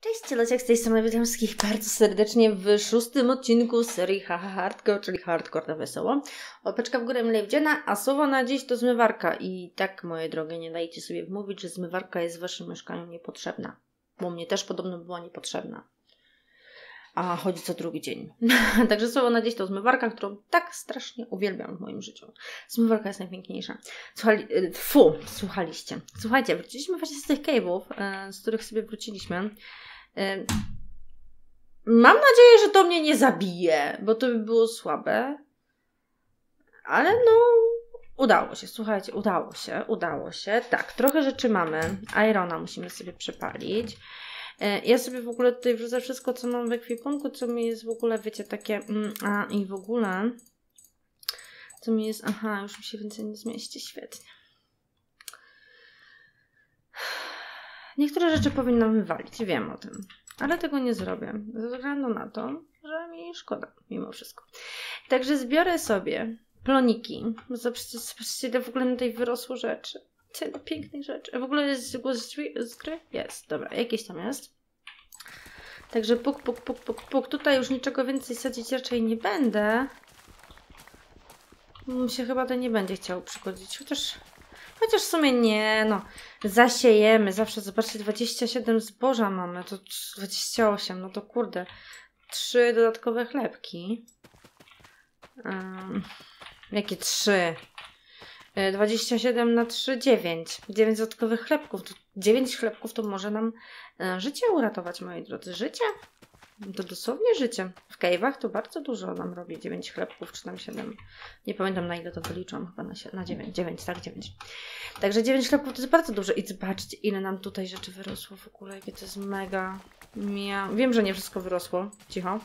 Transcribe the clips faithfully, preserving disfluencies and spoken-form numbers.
Cześć, lociak z tej strony, witam wszystkich bardzo serdecznie w szóstym odcinku serii Haha Hardcore, czyli hardcore na wesoło. Łapeczka w górę mile widziana, a słowo na dziś to zmywarka. I tak, moje drogie, nie dajcie sobie wmówić, że zmywarka jest w waszym mieszkaniu niepotrzebna. Bo mnie też podobno była niepotrzebna. A chodzi co drugi dzień. Także słowo na dziś to zmywarka, którą tak strasznie uwielbiam w moim życiu. Zmywarka jest najpiękniejsza. Słuchali... Fu, słuchaliście. Słuchajcie, wróciliśmy właśnie z tych cave'ów, z których sobie wróciliśmy. Mam nadzieję, że to mnie nie zabije, bo to by było słabe. Ale no, udało się, słuchajcie, udało się, udało się. Tak, trochę rzeczy mamy. Irona musimy sobie przepalić. Ja sobie w ogóle tutaj wrzucę wszystko, co mam w ekwipunku, co mi jest w ogóle, wiecie, takie... Mm, a, i w ogóle... Co mi jest... Aha, już mi się więcej nie zmieści, świetnie. Niektóre rzeczy powinnam wywalić, wiem o tym, ale tego nie zrobię, ze względu na to, że mi szkoda mimo wszystko. Także zbiorę sobie ploniki, bo zobaczcie, to w ogóle na tej wyrosło rzeczy, tyle pięknych rzeczy. W ogóle jest głos z gry? Jest, dobra, jakieś tam jest. Także puk, puk, puk, puk, puk, tutaj już niczego więcej sadzić raczej nie będę. Mi się chyba to nie będzie chciało przychodzić, chociaż... Chociaż w sumie nie, no, zasiejemy, zawsze, zobaczcie, dwadzieścia siedem zboża mamy, to dwadzieścia osiem, no to kurde, trzy dodatkowe chlebki. Um, jakie trzy? dwadzieścia siedem na trzy, dziewięć. dziewięć dodatkowych chlebków, to dziewięć chlebków to może nam życie uratować, moi drodzy, życie? To dosłownie życie. W cave'ach to bardzo dużo nam robi. dziewięć chlebków, czy tam siedem. Nie pamiętam, na ile to wyliczam. Chyba na, na dziewięć. dziewięć, tak? dziewięć. Także dziewięć chlebków to jest bardzo dużo. I zobaczcie, ile nam tutaj rzeczy wyrosło w ogóle. Jakie to jest mega... Mia... Wiem, że nie wszystko wyrosło. Cicho.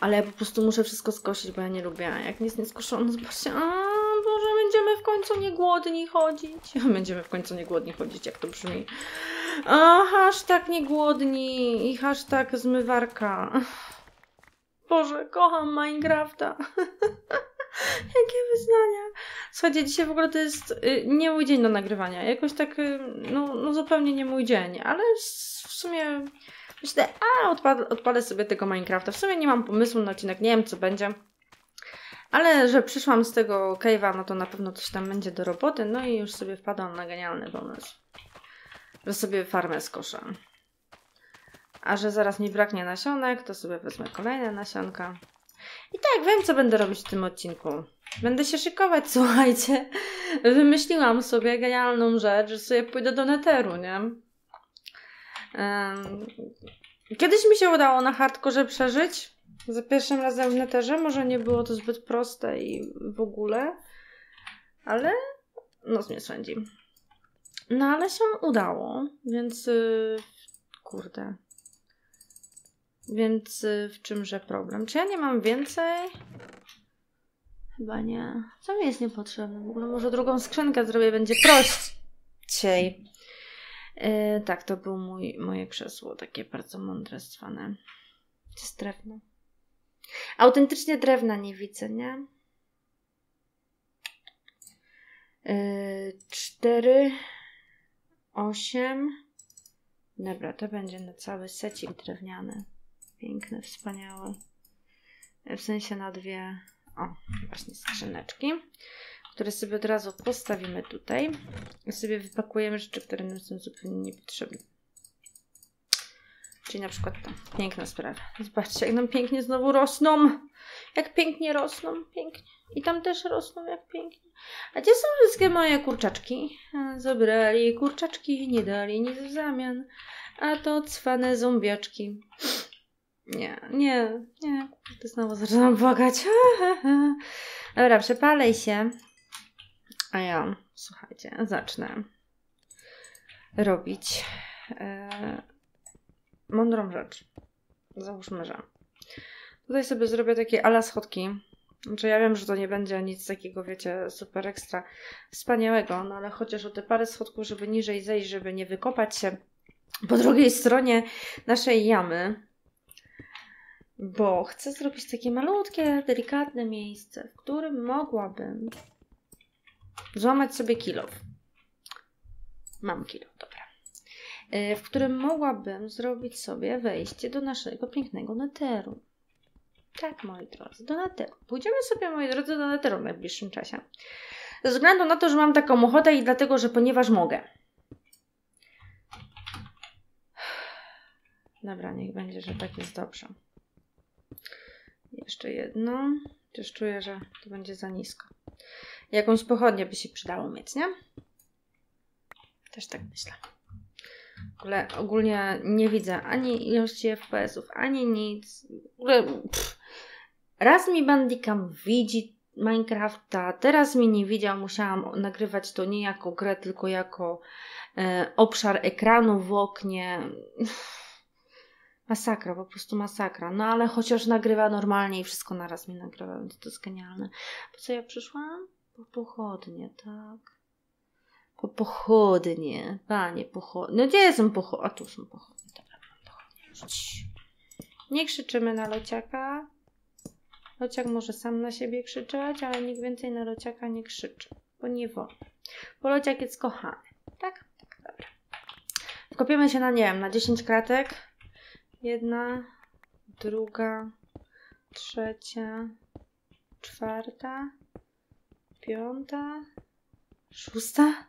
Ale ja po prostu muszę wszystko skosić, bo ja nie lubię. Jak nic nie skoszono, zobaczcie... A, Boże, będziemy w końcu nie głodni chodzić. Będziemy w końcu nie głodni chodzić, jak to brzmi. A, hashtag nie głodni i hashtag zmywarka. Boże, kocham Minecrafta. Jakie wyznania. Słuchajcie, dzisiaj w ogóle to jest nie mój dzień do nagrywania. Jakoś tak, no, no zupełnie nie mój dzień, ale w sumie myślę, a odpalę, odpalę sobie tego Minecrafta. W sumie nie mam pomysłu na odcinek, nie wiem co będzie. Ale że przyszłam z tego cave'a, no to na pewno coś tam będzie do roboty. No i już sobie wpadłam na genialny pomysł. Że sobie farmę skoszę. A że zaraz mi braknie nasionek, to sobie wezmę kolejne nasionka. I tak, wiem co będę robić w tym odcinku. Będę się szykować, słuchajcie. Wymyśliłam sobie genialną rzecz, że sobie pójdę do Netheru, nie? Um, kiedyś mi się udało na hardkorze przeżyć. Za pierwszym razem w Netherze. Może nie było to zbyt proste i w ogóle. Ale nos mnie sądzi. No ale się udało, więc yy, kurde, więc yy, w czymże problem? Czy ja nie mam więcej? Chyba nie. Co mi jest niepotrzebne? W ogóle może drugą skrzynkę zrobię, będzie prościej. Yy, tak, to było mój, moje krzesło, takie bardzo mądre, zwane. To jest drewno. Autentycznie drewna nie widzę, nie? Yy, cztery... osiem. Dobra, to będzie na cały secik drewniany. Piękny, wspaniały. W sensie na dwie, o, właśnie skrzyneczki, które sobie od razu postawimy tutaj. I sobie wypakujemy rzeczy, które nam są zupełnie niepotrzebne. Czyli na przykład to. Piękna sprawa. Zobaczcie, jak nam pięknie znowu rosną. Jak pięknie rosną, pięknie. I tam też rosną, jak pięknie. A gdzie są wszystkie moje kurczaczki? Zabrali kurczaczki, nie dali nic w zamian. A to cwane zombiaczki. Nie, nie, nie. To znowu zaczynam błagać. Dobra, przepalej się. A ja, słuchajcie, zacznę robić e, mądrą rzecz. Załóżmy, że tutaj sobie zrobię takie ala schodki. Znaczy ja wiem, że to nie będzie nic takiego, wiecie, super ekstra wspaniałego, no ale chociaż o te parę schodków, żeby niżej zejść, żeby nie wykopać się po drugiej stronie naszej jamy, bo chcę zrobić takie malutkie, delikatne miejsce, w którym mogłabym złamać sobie kilof. Mam kilof, dobra. w którym mogłabym zrobić sobie wejście do naszego pięknego Netheru. Tak, moi drodzy, do Netheru. Pójdziemy sobie, moi drodzy, do Netheru w najbliższym czasie. Ze względu na to, że mam taką ochotę i dlatego, że ponieważ mogę. Dobra, niech będzie, że tak jest dobrze. Jeszcze jedno. Też czuję, że to będzie za nisko. Jakąś pochodnię by się przydało mieć, nie? Też tak myślę. W ogóle ogólnie nie widzę ani ilości F P S-ów, ani nic. W ogóle, pff. Raz mi Bandicam widzi Minecrafta, teraz mi nie widział, musiałam nagrywać to nie jako grę, tylko jako e, obszar ekranu w oknie. Masakra, po prostu masakra. No ale chociaż nagrywa normalnie i wszystko naraz mi nagrywa, więc to jest genialne. Po co ja przyszłam? Po pochodnie, tak. Po pochodnie, panie pochodnie. No gdzie są pochodnie? A tu są pochodnie, dobra, pochodnie. Nie krzyczymy na lociaka. Lociak może sam na siebie krzyczeć, ale nikt więcej na lociaka nie krzyczy, bo nie wolno. Bo lociak jest kochany, tak? Tak, dobra. Kopiemy się na, nie wiem, na dziesięć kratek. Jedna, druga, trzecia, czwarta, piąta, szósta.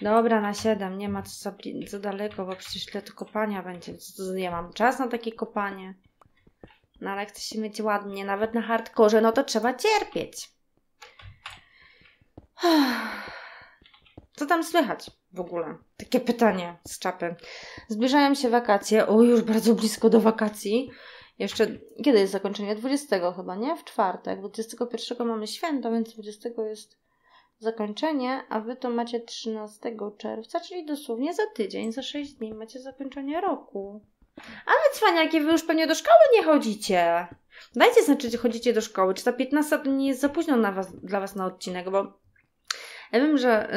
Dobra, na siedem. Nie ma co za, za daleko, bo przecież tyle to kopania będzie. Ja mam czas na takie kopanie. No ale chce się mieć ładnie, nawet na hardkorze, no to trzeba cierpieć. Co tam słychać w ogóle? Takie pytanie z czapy. Zbliżają się wakacje. O, już bardzo blisko do wakacji. Jeszcze, kiedy jest zakończenie? dwudziestego chyba, nie? W czwartek. dwudziestego pierwszego mamy święto, więc dwudziestego jest zakończenie, a wy to macie trzynastego czerwca, czyli dosłownie za tydzień, za sześć dni macie zakończenie roku. Ale cwaniaki, wy już pewnie do szkoły nie chodzicie. Dajcie znać, czy chodzicie do szkoły, czy ta piętnasta nie jest za późno na was, dla was na odcinek, bo ja wiem, że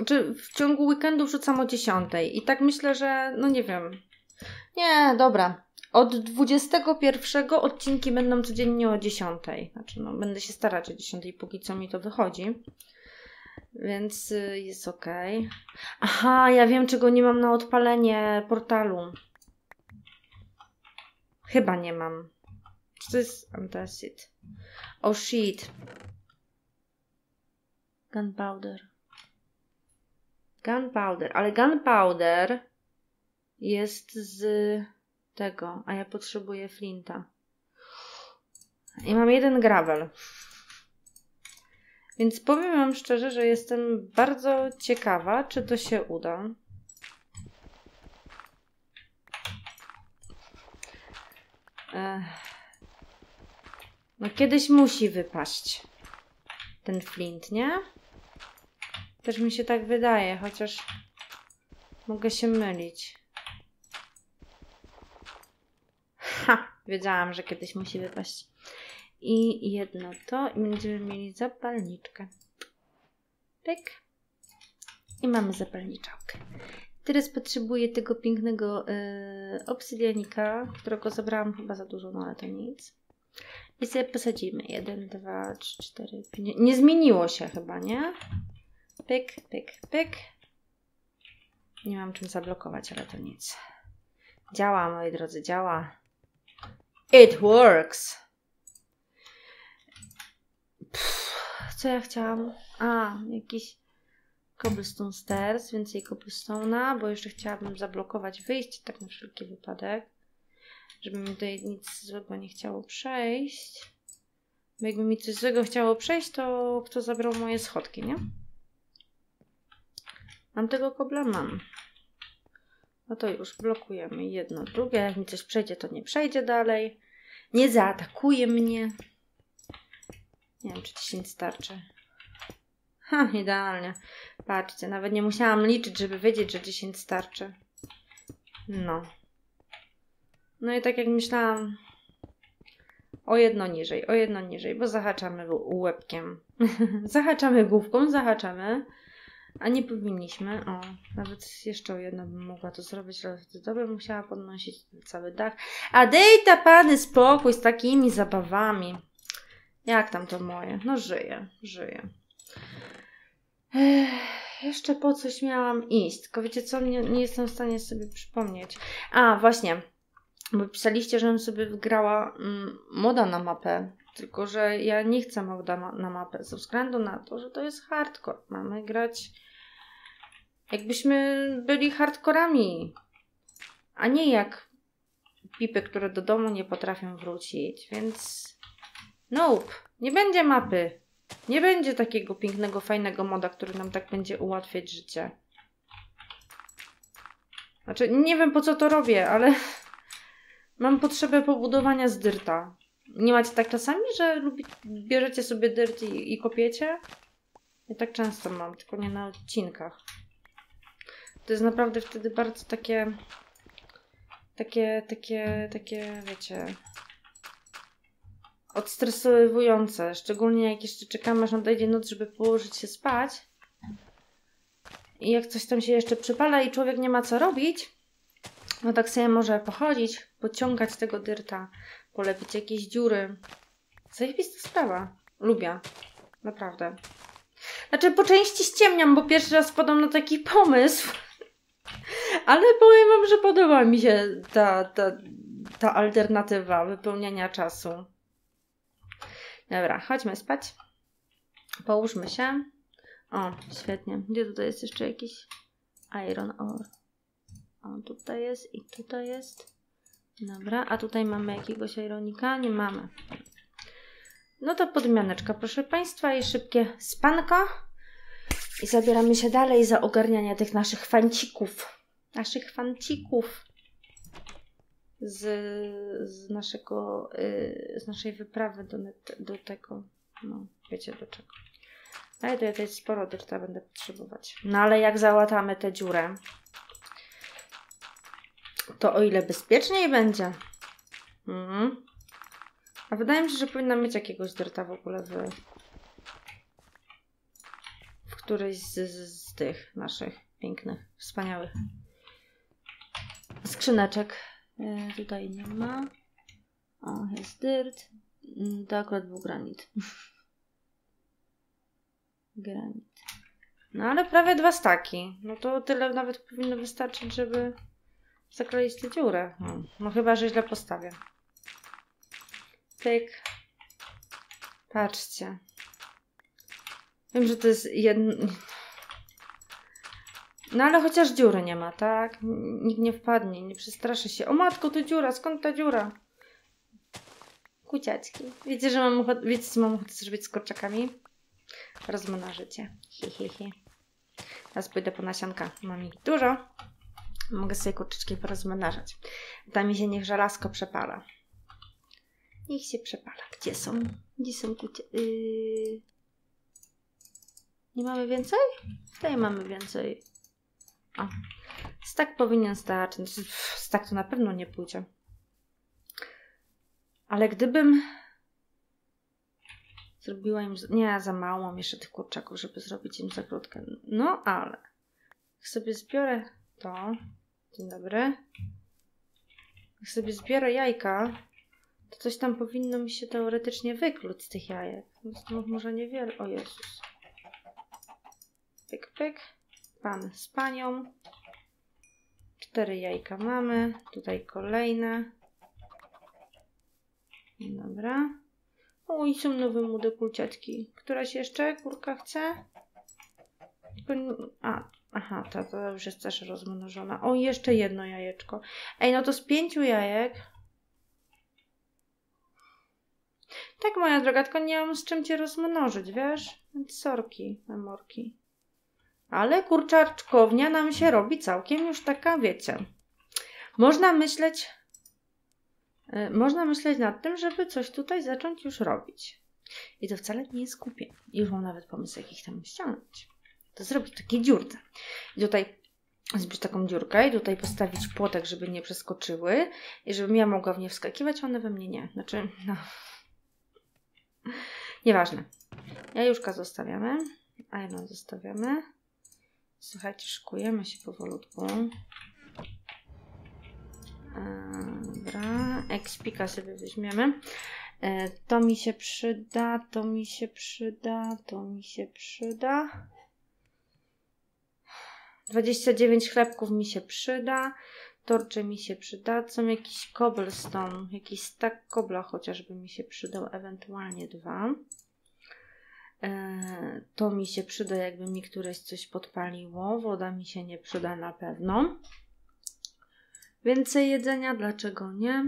y, czy w ciągu weekendu wrzucam o dziesiątej i tak myślę, że no nie wiem. Nie, dobra. Od dwudziestego pierwszego odcinki będą codziennie o dziesiątej. Znaczy, no, będę się starać o dziesiątej, póki co mi to wychodzi. Więc y, jest ok. Aha, ja wiem, czego nie mam na odpalenie portalu. Chyba nie mam. Czy to jest antacid? Oh shit. Gunpowder. Gunpowder, ale gunpowder jest z tego, a ja potrzebuję flinta. I mam jeden gravel. Więc powiem wam szczerze, że jestem bardzo ciekawa, czy to się uda. Ech. No kiedyś musi wypaść ten flint, nie? Też mi się tak wydaje, chociaż mogę się mylić. Ha! Wiedziałam, że kiedyś musi wypaść. I jedno to i będziemy mieli zapalniczkę. Pyk. I mamy zapalniczałkę. Teraz potrzebuję tego pięknego yy, obsydianika, którego zabrałam chyba za dużo, no ale to nic. I sobie posadzimy. jeden, dwa, trzy, cztery, pięć. Nie zmieniło się chyba, nie? Pyk, pyk, pyk. Nie mam czym zablokować, ale to nic. Działa, moi drodzy, działa. It works! Pff, co ja chciałam? A, jakiś cobblestone stairs, więcej cobblestone'a, bo jeszcze chciałabym zablokować wyjście, tak na wszelki wypadek. Żeby mi tutaj nic złego nie chciało przejść. Bo jakby mi coś złego chciało przejść, to kto zabrał moje schodki, nie? Mam tego kobla? Mam. No to już blokujemy jedno, drugie. Jak mi coś przejdzie, to nie przejdzie dalej. Nie zaatakuje mnie. Nie wiem, czy ci się starczy. Ha, idealnie. Patrzcie, nawet nie musiałam liczyć, żeby wiedzieć, że dziesięć starczy. No. No i tak jak myślałam, o jedno niżej, o jedno niżej, bo zahaczamy łebkiem. Zahaczamy główką, zahaczamy, a nie powinniśmy. O, nawet jeszcze o jedno bym mogła to zrobić, ale wtedy to bym musiała podnosić cały dach. A dejta pany spokój z takimi zabawami. Jak tam to moje? No żyje, żyje. Ech. jeszcze po coś miałam iść, tylko wiecie co, nie, nie jestem w stanie sobie przypomnieć. A, właśnie, bo pisaliście, żebym sobie wygrała mm, moda na mapę, tylko że ja nie chcę moda ma na mapę, ze względu na to, że to jest hardcore. Mamy grać jakbyśmy byli hardkorami, a nie jak pipy, które do domu nie potrafią wrócić, więc nope, nie będzie mapy. Nie będzie takiego pięknego, fajnego moda, który nam tak będzie ułatwiać życie. Znaczy, nie wiem po co to robię, ale mam potrzebę pobudowania z dyrta. Nie macie tak czasami, że lubi... bierzecie sobie dyrt i, i kopiecie? Ja tak często mam, tylko nie na odcinkach. To jest naprawdę wtedy bardzo takie... Takie, takie, takie, wiecie... odstresowujące, szczególnie jak jeszcze czekamy, aż nadejdzie noc, żeby położyć się spać i jak coś tam się jeszcze przypala i człowiek nie ma co robić, no tak sobie może pochodzić, pociągać tego dyrta, polepić jakieś dziury. Zajebista sprawa. Lubię. Naprawdę. Znaczy po części ściemniam, bo pierwszy raz wpadłam na taki pomysł, ale powiem wam, że podoba mi się ta, ta, ta alternatywa wypełniania czasu. Dobra, chodźmy spać. Połóżmy się. O, świetnie. Gdzie tutaj jest jeszcze jakiś iron ore? O, tutaj jest i tutaj jest. Dobra, a tutaj mamy jakiegoś ironika? Nie mamy. No to podmianeczka, proszę Państwa, i szybkie spanko. I zabieramy się dalej za ogarnianie tych naszych fancików. Naszych fancików. Z, z naszego, yy, z naszej wyprawy do, net, do tego, no wiecie do czego. Ale to ja też sporo dyrta będę potrzebować. No ale jak załatamy tę dziurę, to o ile bezpieczniej będzie. Mhm. A wydaje mi się, że powinna mieć jakiegoś dyrta w ogóle w, w którejś z, z, z tych naszych pięknych, wspaniałych skrzyneczek. Yy, tutaj nie ma. O, jest dyrt. Yy, to akurat był granit. Granit. No ale prawie dwa staki. No to tyle nawet powinno wystarczyć, żeby zakleić tę dziurę. No, no chyba, że źle postawię. Pyk. Patrzcie. Wiem, że to jest jedno... No ale chociaż dziury nie ma, tak? Nikt nie wpadnie, nie przestraszy się. O matko, to dziura, skąd ta dziura? Kuciaczki. Wiecie, że mam ochotę, wiecie co mam ochotę zrobić z kurczakami? Rozmnażycie. Hi, hi, hi. Teraz pójdę po nasionka. Mam ich dużo. Mogę sobie kurczyczki porozmnażać. Tam mi się niech żelazko przepala. Niech się przepala. Gdzie są? Gdzie są kucie... Yy... Nie mamy więcej? Tutaj mamy więcej. O, stak powinien starczyć. Stak to na pewno nie pójdzie. Ale gdybym zrobiła im... Nie, za mało mam jeszcze tych kurczaków, żeby zrobić im zagródkę. No, ale jak sobie zbiorę to... Dzień dobry. Jak sobie zbiorę jajka, to coś tam powinno mi się teoretycznie wykluć z tych jajek. No, może niewiele. O Jezus. Pyk, pyk. Pan z panią. Cztery jajka mamy. Tutaj kolejne. Dobra. O, i są nowe młode kulciatki. Któraś jeszcze kurka chce? A, aha, ta, ta już jest też rozmnożona. O, jeszcze jedno jajeczko. Ej, no to z pięciu jajek. Tak, moja droga, tylko nie mam z czym cię rozmnożyć, wiesz? Więc sorki, memorki. Ale kurczaczkownia nam się robi całkiem już taka, wiecie. Można myśleć, yy, można myśleć nad tym, żeby coś tutaj zacząć już robić. I to wcale nie jest głupie. Już mam nawet pomysł, jak ich tam ściągnąć. To zrobić w takiej dziurce. I tutaj zbić taką dziurkę i tutaj postawić płotek, żeby nie przeskoczyły. I żebym ja mogła w nie wskakiwać, a one we mnie nie. Znaczy, no... Nieważne. Jajuszka zostawiamy. Iron zostawiamy. Słuchajcie, szykujemy się powolutku. Dobra, ekspika sobie weźmiemy. To mi się przyda, to mi się przyda, to mi się przyda. dwadzieścia dziewięć chlebków mi się przyda. Torcze mi się przydadzą, jakiś cobblestone, jakiś stack kobla chociażby mi się przydał, ewentualnie dwa. Eee, to mi się przyda, jakby mi któreś coś podpaliło. Woda mi się nie przyda na pewno. Więcej jedzenia, dlaczego nie?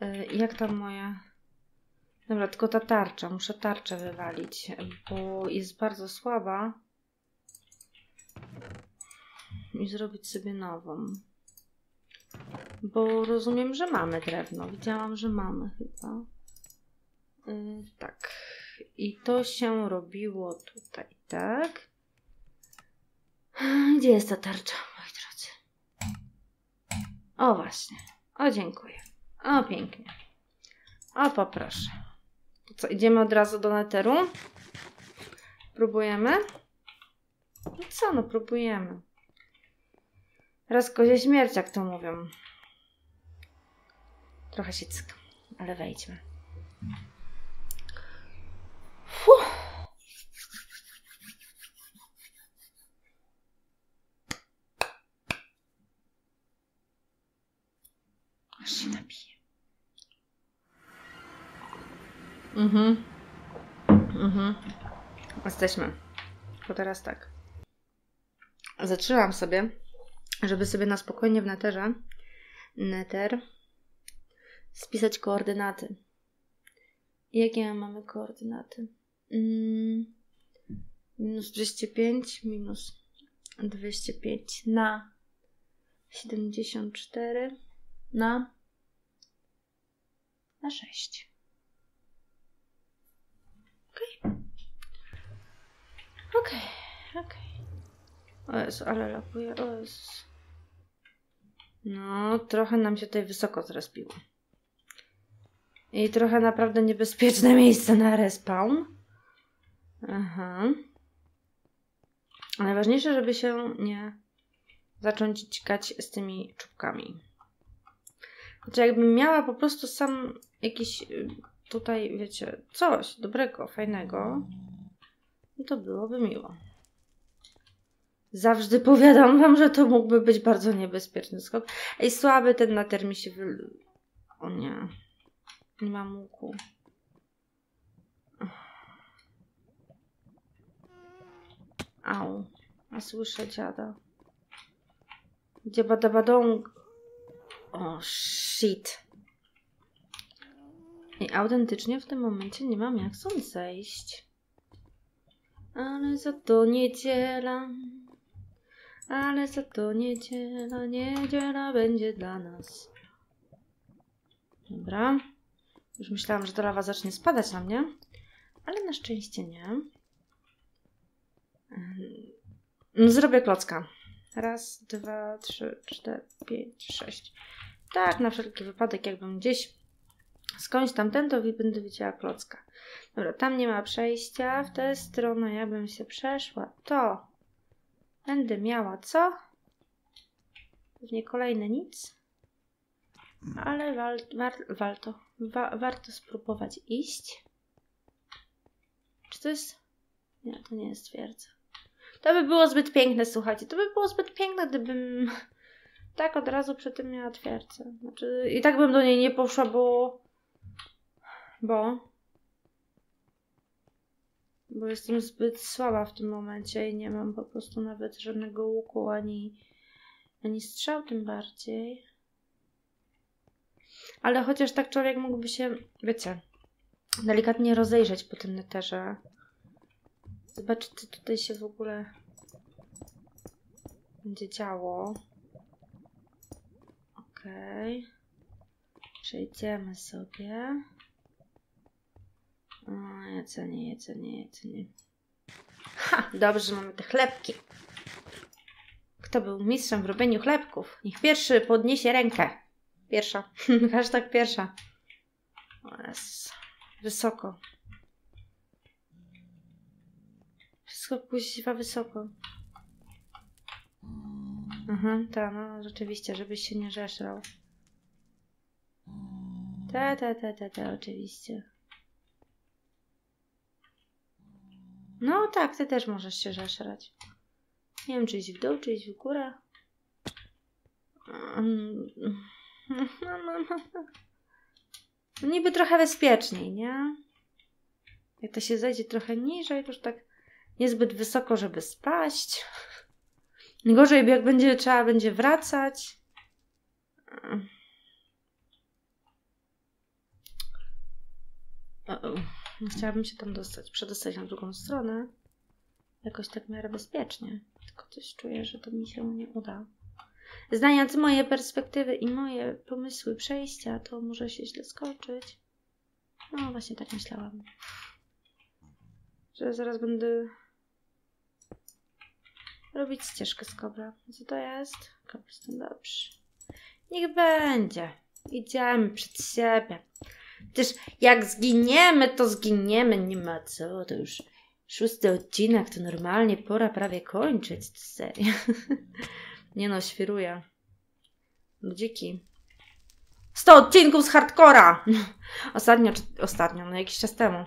Eee, jak tam moja... Dobra, tylko ta tarcza, muszę tarczę wywalić, bo jest bardzo słaba. I zrobić sobie nową. Bo rozumiem, że mamy drewno. Widziałam, że mamy chyba. Yy, tak. I to się robiło tutaj, tak? Gdzie jest ta tarcza, moi drodzy? O właśnie. O, dziękuję. O, pięknie. O, poproszę. Co, idziemy od razu do netheru? Próbujemy? No co, no próbujemy. Raz kozie śmierć, jak to mówią. Trochę się cyk, ale wejdźmy. Fuh. Aż się napiję. Mhm. Mhm. Jesteśmy. To teraz tak. Zatrzymam sobie, żeby sobie na spokojnie w netherze nether spisać koordynaty. Jakie mamy koordynaty? Mm, minus dwieście pięć, minus dwieście pięć na siedemdziesiąt cztery na, na sześć. Okej. Okej, okej. O Jezu, ale lapuję, o Jezu. No, trochę nam się tutaj wysoko zrespiło. I trochę naprawdę niebezpieczne miejsce na respawn. Aha. A najważniejsze, żeby się nie zacząć cikać z tymi czubkami. Znaczy, jakbym miała po prostu sam jakiś tutaj, wiecie, coś dobrego, fajnego, no to byłoby miło. Zawsze powiadam wam, że to mógłby być bardzo niebezpieczny skok. Ej, słaby ten nether mi się wy... O nie. Nie mam łuku. Au. A słyszę dziada. Gdzie badabadong. O, shit. I autentycznie w tym momencie nie mam jak stąd zejść. Ale za to niedziela. Ale za to niedziela, niedziela będzie dla nas. Dobra. Już myślałam, że ta lawa zacznie spadać na mnie, ale na szczęście nie. No, zrobię klocka. Raz, dwa, trzy, cztery, pięć, sześć. Tak, na wszelki wypadek, jakbym gdzieś skądś tamten, to będę widziała klocka. Dobra, tam nie ma przejścia. W tę stronę jakbym się przeszła, to... Będę miała co? Pewnie kolejne nic. Ale wal, war, warto, wa, warto spróbować iść. Czy to jest... Nie, to nie jest twierdza. To by było zbyt piękne, słuchajcie. To by było zbyt piękne, gdybym tak od razu przy tym miała twierdzę. Znaczy, i tak bym do niej nie poszła, bo... Bo... Bo jestem zbyt słaba w tym momencie i nie mam po prostu nawet żadnego łuku, ani, ani strzał tym bardziej. Ale chociaż tak człowiek mógłby się, wiecie, delikatnie rozejrzeć po tym netherze. Zobaczyć, co tutaj się w ogóle będzie działo. Okej. Okay. Przejdziemy sobie. O, jedzenie, jedzenie, jedzenie. Ha! Dobrze, że mamy te chlebki. Kto był mistrzem w robieniu chlebków? Niech pierwszy podniesie rękę. Pierwsza. Hashtag pierwsza. O, jest wysoko. Wszystko kuźwa wysoko. Aha, ta, no rzeczywiście, żebyś się nie rzeszał. Ta, ta, ta, ta, ta, oczywiście. No tak, ty też możesz się rzeszrać. Nie wiem, czy iść w dół, czy iść w górę. Niby trochę bezpieczniej, nie? Jak to się zejdzie trochę niżej, to już tak niezbyt wysoko, żeby spaść. Gorzej, jak będzie trzeba będzie wracać. Uh-oh. Chciałabym się tam dostać, przedostać na drugą stronę. Jakoś tak w miarę bezpiecznie. Tylko coś czuję, że to mi się nie uda. Znając moje perspektywy i moje pomysły przejścia, to może się źle skończyć. No właśnie tak myślałam. Że zaraz będę robić ścieżkę z kobra. Co to jest? Kabelstone, dobrze. Niech będzie. Idziemy przed siebie. Przecież jak zginiemy, to zginiemy. Nie ma co, to już szósty odcinek, to normalnie pora prawie kończyć tę serię. Nie no, świruję. Ludziki. sto odcinków z hardcora! Ostatnio, ostatnio, no jakiś czas temu.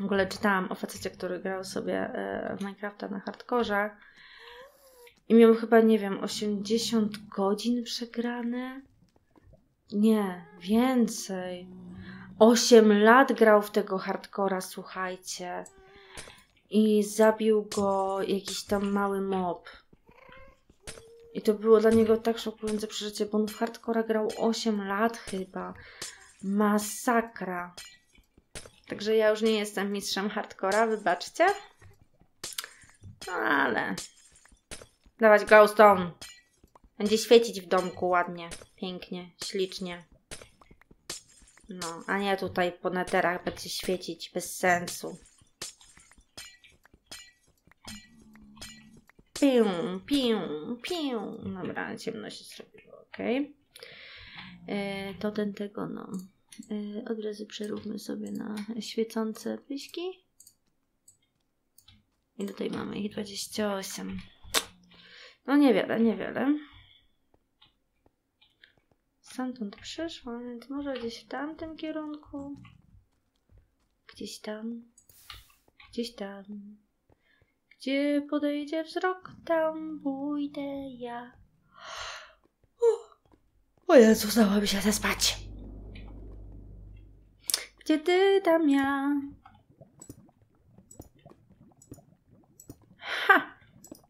W ogóle czytałam o facecie, który grał sobie w Minecrafta na hardkorze. I miał chyba, nie wiem, osiemdziesiąt godzin przegrane? Nie, więcej. osiem lat grał w tego hardcora, słuchajcie. I zabił go jakiś tam mały mob. I to było dla niego tak szokujące przeżycie, bo on w hardcora grał osiem lat chyba. Masakra. Także ja już nie jestem mistrzem hardcora, wybaczcie. No ale... Dawać glowstone. Będzie świecić w domku ładnie, pięknie, ślicznie. No, a nie tutaj po neterach będzie świecić bez sensu. Piu, piu, piu. Dobra, ciemność się zrobiło, okej. Okay. To ten tego, no. Yy, od razu przeróbmy sobie na świecące pyśki. I tutaj mamy ich dwadzieścia osiem. No niewiele, niewiele. Stamtąd przyszło, więc może gdzieś w tamtym kierunku. Gdzieś tam. Gdzieś tam. Gdzie podejdzie wzrok, tam pójdę ja. O Jezu, udało mi się zespać. Gdzie ty, tam ja. Ha!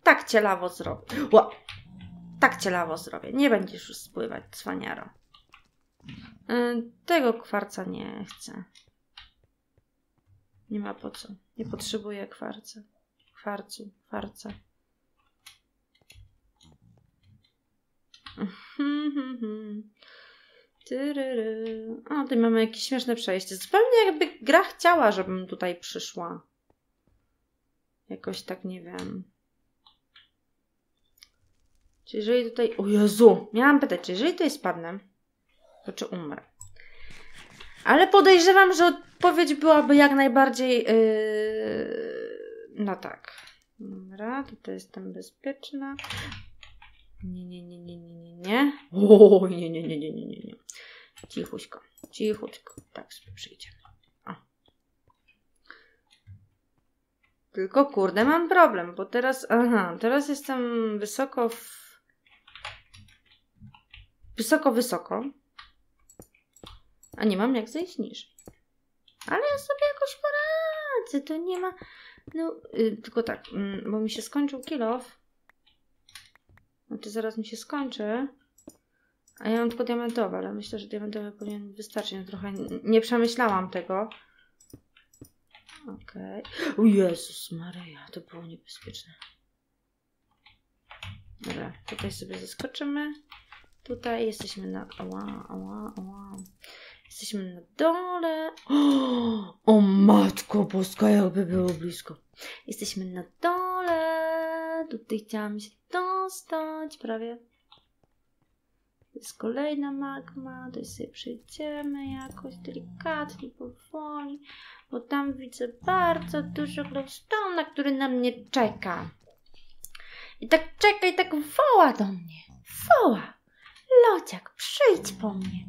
Tak cię lawo zrobię. Ła. Tak cię lawo zrobię. Nie będziesz już spływać, cwaniaro. Yy, tego kwarca nie chcę. Nie ma po co. Nie potrzebuję kwarca. Kwarcu, kwarca. O, tutaj mamy jakieś śmieszne przejście. Zupełnie jakby gra chciała, żebym tutaj przyszła. Jakoś tak, nie wiem. Czy jeżeli tutaj... O Jezu! Miałam pytać, czy jeżeli tutaj spadnę, to czy umrę? Ale podejrzewam, że odpowiedź byłaby jak najbardziej... Yy... No tak. Dobra, tutaj jestem bezpieczna. Nie, nie, nie, nie, nie, nie, nie. O, nie, nie, nie, nie, nie, nie, nie. Cichuśko, cichuśko. Tak sobie przyjdziemy. O. Tylko kurde, mam problem, bo teraz... Aha, teraz jestem wysoko w... Wysoko, wysoko. A nie mam jak zejść niżej. Ale ja sobie jakoś poradzę. To nie ma... No, yy, tylko tak, yy, bo mi się skończył kilof. No to zaraz mi się skończy. A ja mam tylko diamentowe, ale myślę, że diamentowe powinien wystarczyć. No, trochę nie przemyślałam tego. Okej. Okay. O Jezus Maryja, to było niebezpieczne. Dobra, tutaj sobie zaskoczymy. Tutaj jesteśmy na... Ała, ała, ała. Jesteśmy na dole. O, o matko boska, jakby było blisko. Jesteśmy na dole. Tutaj chciałam się dostać. Prawie. To jest kolejna magma. Tutaj sobie przejdziemy jakoś delikatnie, powoli. Bo tam widzę bardzo dużo glowstone, który na mnie czeka. I tak czeka i tak woła do mnie. Woła. Lociak, przyjdź po mnie.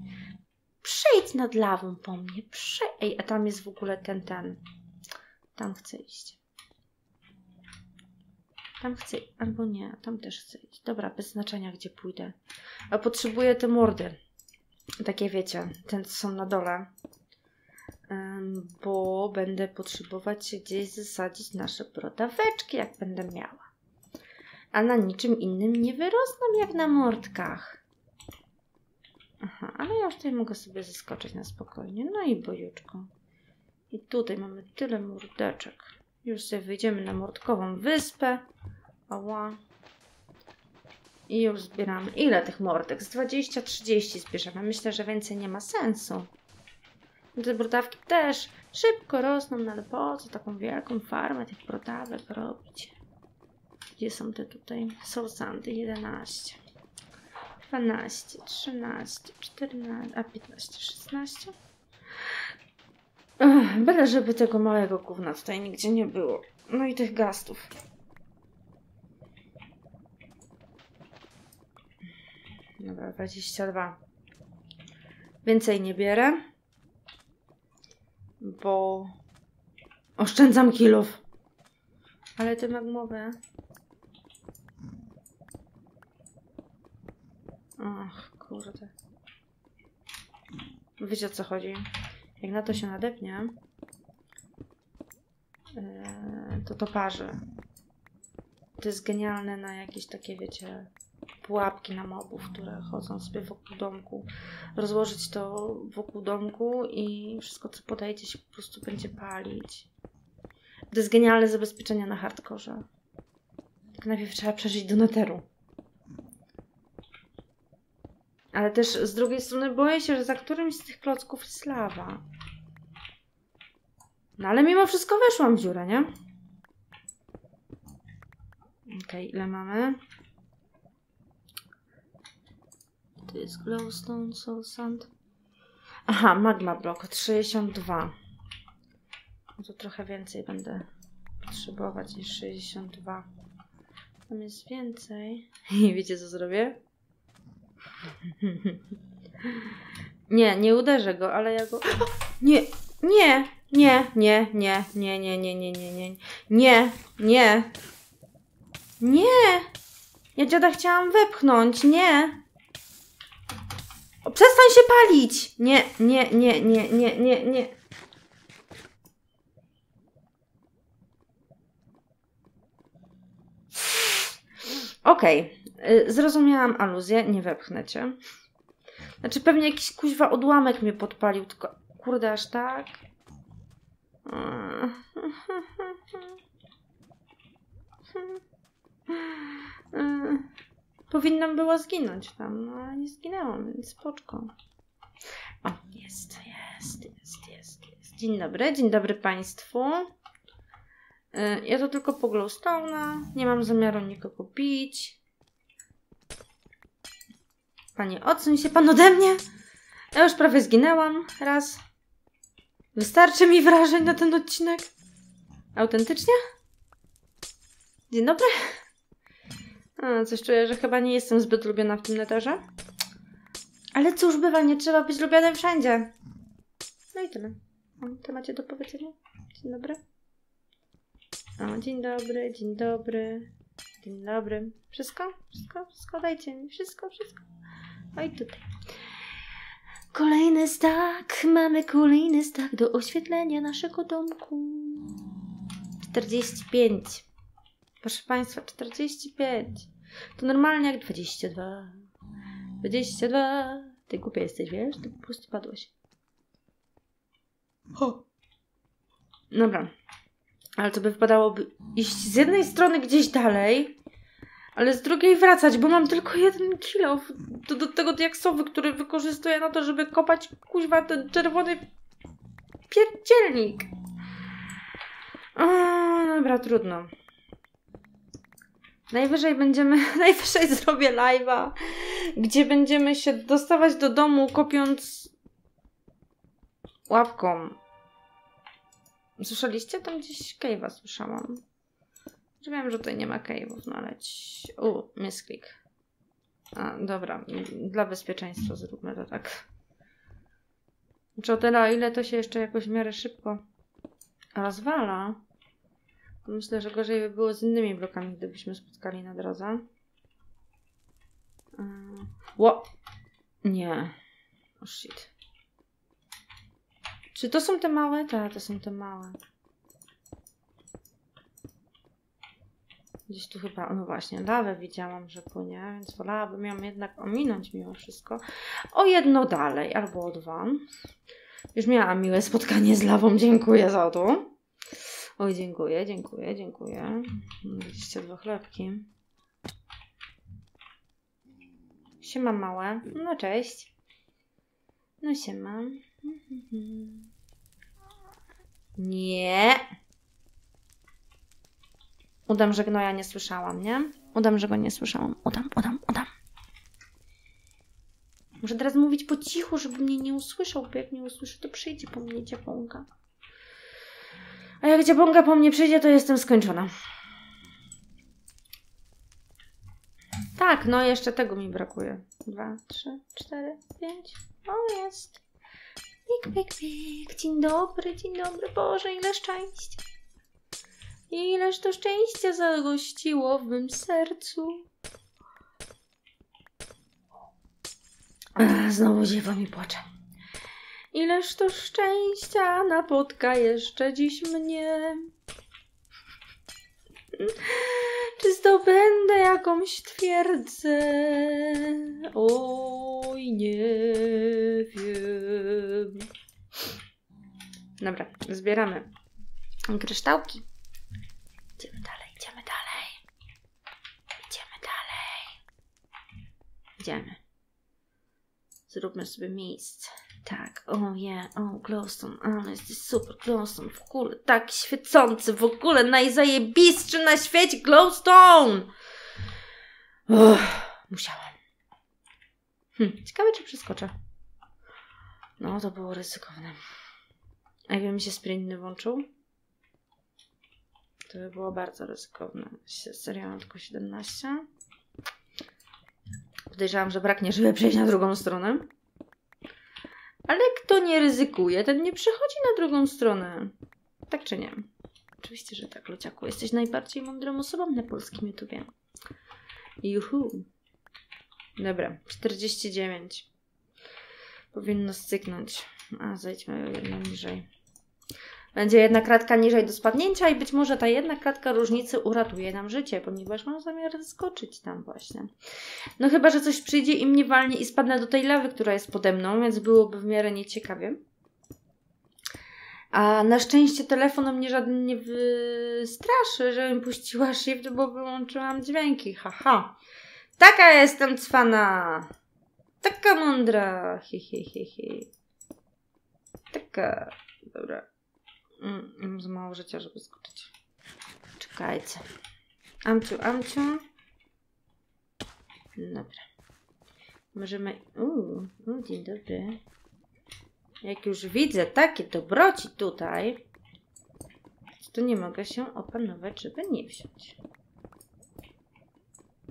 Przyjdź nad lawą po mnie. Przy... Ej, a tam jest w ogóle ten, ten. Tam chcę iść. Tam chcę, albo nie, tam też chcę iść. Dobra, bez znaczenia, gdzie pójdę. A potrzebuję te mordy. Takie wiecie, te co są na dole. Um, bo będę potrzebować gdzieś zasadzić nasze brodaweczki, jak będę miała. A na niczym innym nie wyrosną, jak na mordkach. Aha, ale ja już tutaj mogę sobie zeskoczyć na spokojnie. No i bojuczko. I tutaj mamy tyle mordeczek. Już sobie wyjdziemy na mordkową wyspę. Ała. I już zbieramy. Ile tych mordek? Z dwadzieścia trzydzieści zbierzemy. Myślę, że więcej nie ma sensu. Te brodawki też szybko rosną, no ale po co taką wielką farmę tych brodawek robić? Gdzie są te tutaj? Są sandy. jedenaście, dwanaście, trzynaście, czternaście, a piętnaście, szesnaście. Ech, byle żeby tego małego gówna tutaj nigdzie nie było. No i tych gastów. Dobra, dwadzieścia dwa. Więcej nie bierę, bo oszczędzam kilów. Ale te magmowe... Ach, kurde. Wiecie, o co chodzi? Jak na to się nadepnie, to to parzy. To jest genialne na jakieś takie, wiecie, pułapki na mobów, które chodzą sobie wokół domku. Rozłożyć to wokół domku i wszystko, co podajecie, się po prostu będzie palić. To jest genialne zabezpieczenie na hardkorze. Tylko najpierw trzeba przeżyć do netheru. Ale też z drugiej strony boję się, że za którymś z tych klocków jest lawa. No ale mimo wszystko weszłam w dziurę, nie? Okej, okay, ile mamy? To jest glowstone, soul sand. Aha, magma block, sześćdziesiąt dwa. No to trochę więcej będę potrzebować niż sześćdziesiąt dwa. Tam jest więcej. I wiecie, co zrobię? Nie, nie uderzę go, ale ja go... Nie, nie, nie, nie, nie, nie, nie, nie, nie, nie, nie, nie, nie, nie, ja dziada chciałam wepchnąć, nie, przestań się palić, nie, nie, nie, nie, nie, nie, nie, okej. Zrozumiałam aluzję, nie wepchnę cię. Znaczy pewnie jakiś kuźwa odłamek mnie podpalił, tylko kurde aż tak. Powinnam była zginąć tam, no ale nie zginęłam, więc spoczko. O, jest, jest, jest, jest, jest. Dzień dobry, dzień dobry Państwu. Ja to tylko po glowstone'a, nie mam zamiaru nikogo bić. Panie, odsuń się pan ode mnie. Ja już prawie zginęłam raz. Wystarczy mi wrażeń na ten odcinek. Autentycznie? Dzień dobry. A, coś czuję, że chyba nie jestem zbyt lubiana w tym netherze. Ale cóż bywa, nie trzeba być lubianym wszędzie. No i tyle. To macie do powiedzenia? Dzień dobry. O, dzień dobry, dzień dobry. Dzień dobry. Wszystko? Wszystko? Wszystko? Dajcie mi. Wszystko? Wszystko? Oj, tutaj. Kolejny stak. Mamy kolejny stak do oświetlenia naszego domku. czterdzieści pięć. Proszę Państwa, czterdzieści pięć. To normalnie jak dwadzieścia dwa. dwadzieścia dwa. Ty głupia jesteś, wiesz? Ty po prostu padłeś. Ho. Dobra. Ale to by wypadałoby iść z jednej strony gdzieś dalej, ale z drugiej wracać, bo mam tylko jeden kilo do, do tego diaksowy, który wykorzystuję na to, żeby kopać kuźwa ten czerwony pierdzielnik. O, dobra, trudno. Najwyżej będziemy, najwyżej zrobię live'a, gdzie będziemy się dostawać do domu kopiąc łapką. Słyszeliście? Tam gdzieś cave'a słyszałam. Że wiem, że tutaj nie ma cave'ów, no ale... U, misklik. A, dobra. Dla bezpieczeństwa zróbmy to tak. Znaczy o tyle, o ile to się jeszcze jakoś w miarę szybko rozwala. Myślę, że gorzej by było z innymi blokami, gdybyśmy spotkali na drodze. Ło! Nie. Oh shit. Czy to są te małe? Tak, to są te małe. Gdzieś tu chyba, no właśnie, lawę widziałam, że płynie, więc wolałabym ją jednak ominąć mimo wszystko. O jedno dalej, albo o dwa. Już miałam miłe spotkanie z lawą, dziękuję za to. Oj, dziękuję, dziękuję, dziękuję. dwadzieścia dwa chlebki. Siema małe, no cześć. No siema. Nie. Udam, że gnoja nie słyszałam, nie? Udam, że go nie słyszałam. Udam, udam, udam. Muszę teraz mówić po cichu, żeby mnie nie usłyszał, bo jak mnie usłyszy, to przyjdzie po mnie dziabonga. A jak dziabonga po mnie przyjdzie, to jestem skończona. Tak, no jeszcze tego mi brakuje. Dwa, trzy, cztery, pięć. O, jest. Pik, pik, pik. Dzień dobry, dzień dobry. Boże, ile szczęścia. Ileż to szczęścia zagościło w mym sercu. Ach, znowu ziewa mi płacze. Ileż to szczęścia napotka jeszcze dziś mnie. Czy zdobędę jakąś twierdzę? Oj, nie wiem. Dobra, zbieramy kryształki. Idziemy dalej, idziemy dalej. Idziemy dalej. Idziemy. Zróbmy sobie miejsce. Tak, o oh je, yeah. o oh, glowstone, ale jesteś super glowstone, w ogóle tak świecący, w ogóle najzajebistszy na świecie glowstone! Uff, musiałam. Hm, ciekawe czy przeskoczę. No to było ryzykowne. A jakby mi się sprint włączył? To by było bardzo ryzykowne. Serio mam tylko siedemnaście. Podejrzewam, że braknie, żeby przejść na drugą stronę. Ale kto nie ryzykuje, ten nie przechodzi na drugą stronę. Tak czy nie? Oczywiście, że tak, lociaku. Jesteś najbardziej mądrą osobą na polskim YouTubie. Juhu. Dobra, czterdzieści dziewięć. Powinno styknąć. A, zejdźmy niżej. Będzie jedna kratka niżej do spadnięcia i być może ta jedna kratka różnicy uratuje nam życie, ponieważ mam zamiar skoczyć tam właśnie. No chyba, że coś przyjdzie i mnie walnie i spadnę do tej lawy, która jest pode mną, więc byłoby w miarę nieciekawie. A na szczęście telefon mnie żaden nie wystraszy, żebym puściła shift, bo wyłączyłam dźwięki. Haha. Taka jestem cwana. Taka mądra. Hi, hi, hi, hi. Taka. Dobra. Mm, mam za mało życia, żeby skoczyć. Czekajcie. Amciu, amciu. Dobra. Możemy... Uuu, no dzień dobry. Jak już widzę takie dobroci tutaj, to nie mogę się opanować, żeby nie wziąć.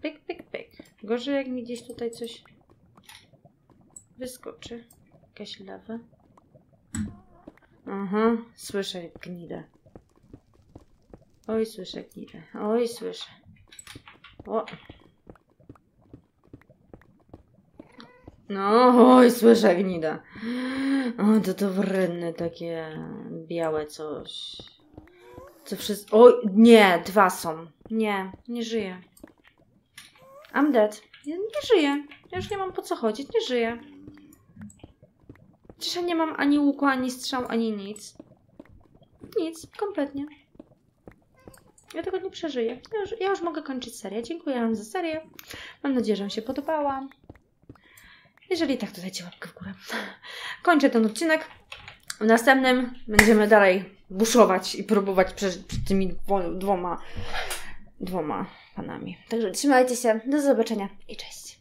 Pyk, pyk, pyk. Gorzej jak mi gdzieś tutaj coś wyskoczy. Jakaś lawa. Aha, słyszę gnidę. Oj, słyszę gnidę. Oj, słyszę. O. No, oj, słyszę gnidę. O, to to wredne takie białe coś. Co wszystko... Oj, nie, dwa są. Nie, nie żyję. I'm dead. Ja nie żyję. Ja już nie mam po co chodzić, nie żyję. Przecież ja nie mam ani łuku, ani strzał, ani nic. Nic, kompletnie. Ja tego nie przeżyję. Ja już, ja już mogę kończyć serię. Dziękuję Wam za serię. Mam nadzieję, że Wam się podobała. Jeżeli tak, to dajcie łapkę w górę. Kończę ten odcinek. W następnym będziemy dalej buszować i próbować przeżyć przed tymi dwoma, dwoma panami. Także trzymajcie się. Do zobaczenia i cześć.